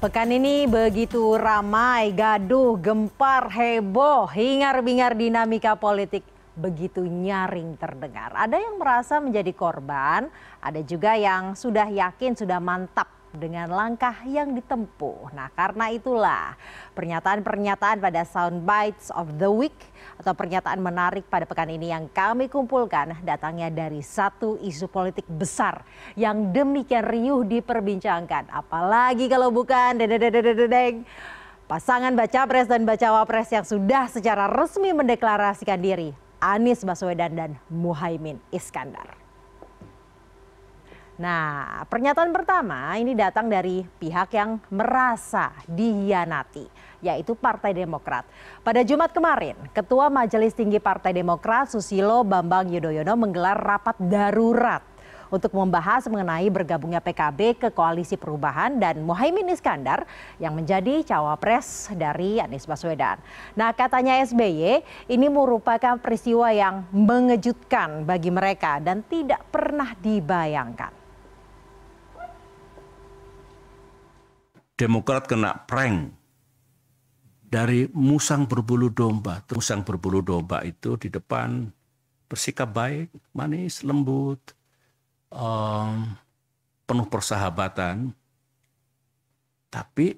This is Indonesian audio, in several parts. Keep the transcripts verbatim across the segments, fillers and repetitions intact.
Pekan ini begitu ramai, gaduh, gempar, heboh, hingar-bingar dinamika politik begitu nyaring terdengar. Ada yang merasa menjadi korban, ada juga yang sudah yakin, sudah mantap dengan langkah yang ditempuh. Nah, karena itulah pernyataan-pernyataan pada Soundbites of the Week atau pernyataan menarik pada pekan ini yang kami kumpulkan datangnya dari satu isu politik besar yang demikian riuh diperbincangkan. Apalagi kalau bukan dedededededeng. Pasangan baca pres dan baca wapres yang sudah secara resmi mendeklarasikan diri, Anies Baswedan dan Muhaimin Iskandar. Nah, pernyataan pertama ini datang dari pihak yang merasa dikhianati, yaitu Partai Demokrat. Pada Jumat kemarin, Ketua Majelis Tinggi Partai Demokrat Susilo Bambang Yudhoyono menggelar rapat darurat untuk membahas mengenai bergabungnya P K B ke Koalisi Perubahan dan Muhaimin Iskandar yang menjadi cawapres dari Anies Baswedan. Nah, katanya S B Y, ini merupakan peristiwa yang mengejutkan bagi mereka dan tidak pernah dibayangkan. Demokrat kena prank dari musang berbulu domba. Musang berbulu domba itu di depan bersikap baik, manis, lembut, um, penuh persahabatan. Tapi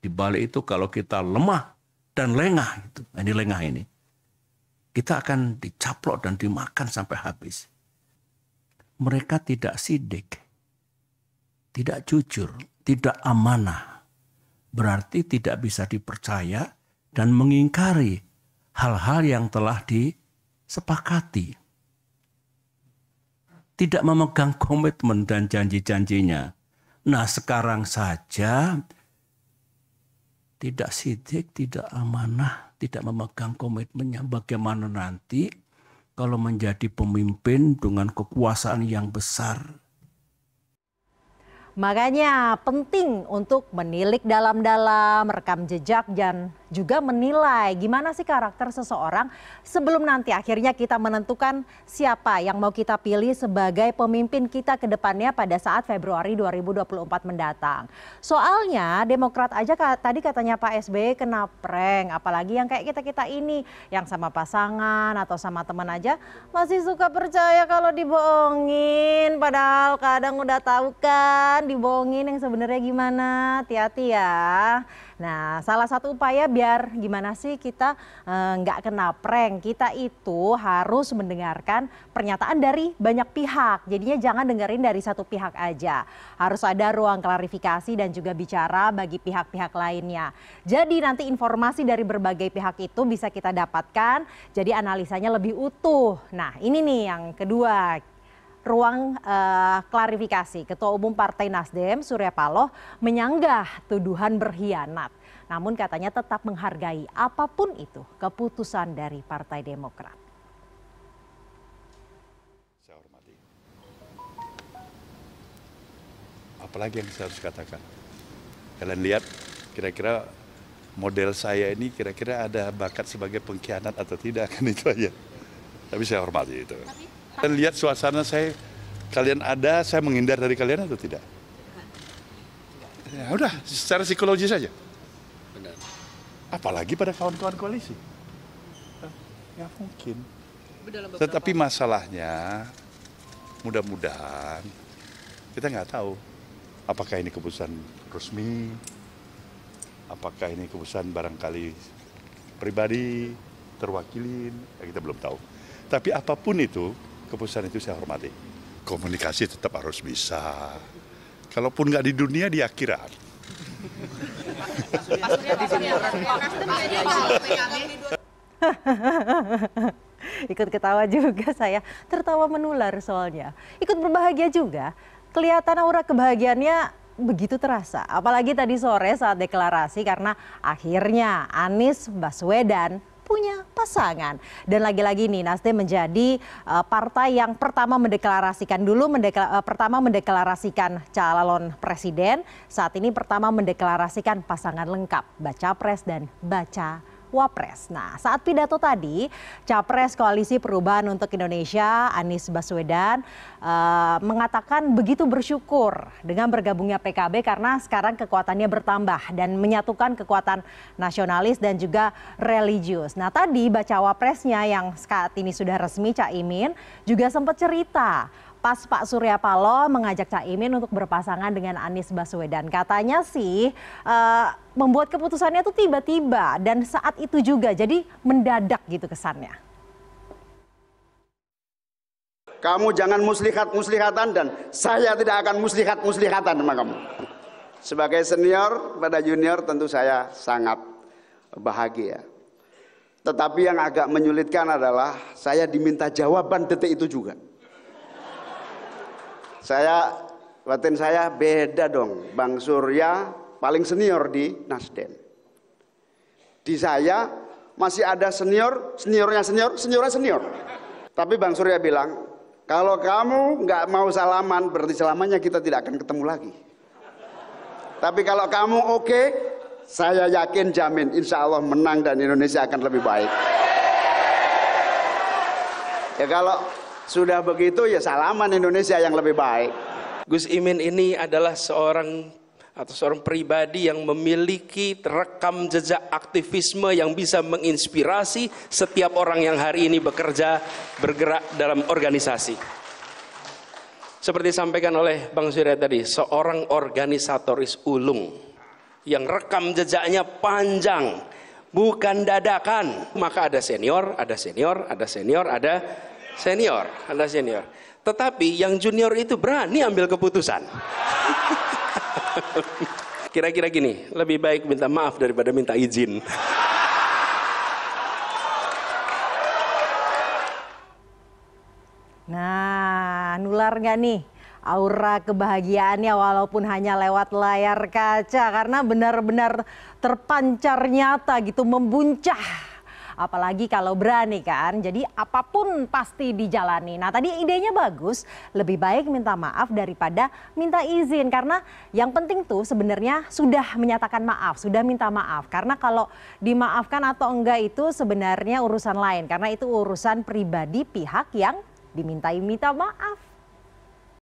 di balik itu kalau kita lemah dan lengah, itu, ini lengah ini, kita akan dicaplok dan dimakan sampai habis. Mereka tidak sidik, tidak jujur, tidak amanah. Berarti tidak bisa dipercaya dan mengingkari hal-hal yang telah disepakati. Tidak memegang komitmen dan janji-janjinya. Nah, sekarang saja tidak sidik, tidak amanah, tidak memegang komitmennya. Bagaimana nanti kalau menjadi pemimpin dengan kekuasaan yang besar? Makanya penting untuk menilik dalam-dalam, merekam jejak, dan juga menilai gimana sih karakter seseorang sebelum nanti akhirnya kita menentukan siapa yang mau kita pilih sebagai pemimpin kita ke depannya pada saat Februari dua ribu dua puluh empat mendatang. Soalnya Demokrat aja tadi katanya Pak S B Y kena prank, apalagi yang kayak kita-kita ini, yang sama pasangan atau sama teman aja masih suka percaya kalau dibohongin, padahal kadang udah tahu kan dibohongin yang sebenarnya gimana. Hati-hati ya. Nah, salah satu upaya biar gimana sih kita nggak eh, kena prank, kita itu harus mendengarkan pernyataan dari banyak pihak. Jadinya jangan dengerin dari satu pihak aja. Harus ada ruang klarifikasi dan juga bicara bagi pihak-pihak lainnya. Jadi nanti informasi dari berbagai pihak itu bisa kita dapatkan. Jadi analisanya lebih utuh. Nah, ini nih yang kedua. Ruang uh, klarifikasi. Ketua Umum Partai Nasdem Surya Paloh menyanggah tuduhan berkhianat. Namun katanya tetap menghargai apapun itu keputusan dari Partai Demokrat. Saya hormati. Apalagi yang saya harus katakan. Kalian lihat kira-kira model saya ini kira-kira ada bakat sebagai pengkhianat atau tidak, kan itu aja. Tapi saya hormati itu. Tapi kalian lihat suasana saya, kalian ada, saya menghindar dari kalian atau tidak? Ya udah, secara psikologis saja. Apalagi pada kawan-kawan koalisi. Ya mungkin. Tetapi masalahnya, mudah-mudahan kita nggak tahu apakah ini keputusan resmi, apakah ini keputusan barangkali pribadi, terwakilin, ya kita belum tahu. Tapi apapun itu, keputusan itu saya hormati. Komunikasi tetap harus bisa. Kalaupun nggak di dunia, di akhirat. Ikut ketawa juga saya. Tertawa menular soalnya. Ikut berbahagia juga. Kelihatan aura kebahagiaannya begitu terasa. Apalagi tadi sore saat deklarasi karena akhirnya Anies Baswedan punya pasangan. Dan lagi-lagi nih Nasdem menjadi uh, partai yang pertama mendeklarasikan dulu mendekla, uh, pertama mendeklarasikan calon presiden, saat ini pertama mendeklarasikan pasangan lengkap, baca pres dan baca Wapres. Nah, saat pidato tadi, Capres Koalisi Perubahan untuk Indonesia, Anies Baswedan, eh, mengatakan begitu bersyukur dengan bergabungnya P K B karena sekarang kekuatannya bertambah dan menyatukan kekuatan nasionalis dan juga religius. Nah, tadi baca Wapresnya yang saat ini sudah resmi, Cak Imin, juga sempat cerita pas Pak Surya Paloh mengajak Cak Imin untuk berpasangan dengan Anies Baswedan. Katanya sih uh, membuat keputusannya itu tiba-tiba dan saat itu juga, jadi mendadak gitu kesannya. Kamu jangan muslihat-muslihatan dan saya tidak akan muslihat-muslihatan sama kamu. Sebagai senior pada junior tentu saya sangat bahagia. Tetapi yang agak menyulitkan adalah saya diminta jawaban detik itu juga. Saya, batin saya beda dong. Bang Surya paling senior di Nasdem. Di saya masih ada senior, seniornya senior, seniornya senior. Tapi Bang Surya bilang, kalau kamu nggak mau salaman, berarti selamanya kita tidak akan ketemu lagi. Tapi kalau kamu oke, okay, saya yakin jamin insya Allah menang dan Indonesia akan lebih baik. Ya kalau sudah begitu ya salaman Indonesia yang lebih baik. Gus Imin ini adalah seorang atau seorang pribadi yang memiliki rekam jejak aktivisme yang bisa menginspirasi setiap orang yang hari ini bekerja, bergerak dalam organisasi. Seperti disampaikan oleh Bang Surya tadi, seorang organisatoris ulung yang rekam jejaknya panjang, bukan dadakan. Maka ada senior, ada senior, ada senior, ada senior, Anda senior. Tetapi yang junior itu berani ambil keputusan. Kira-kira gini, lebih baik minta maaf daripada minta izin. Nah, nular nggak nih aura kebahagiaannya walaupun hanya lewat layar kaca? Karena benar-benar terpancar nyata gitu, membuncah. Apalagi kalau berani kan, jadi apapun pasti dijalani. Nah tadi idenya bagus, lebih baik minta maaf daripada minta izin. Karena yang penting tuh sebenarnya sudah menyatakan maaf, sudah minta maaf. Karena kalau dimaafkan atau enggak itu sebenarnya urusan lain. Karena itu urusan pribadi pihak yang dimintai minta maaf.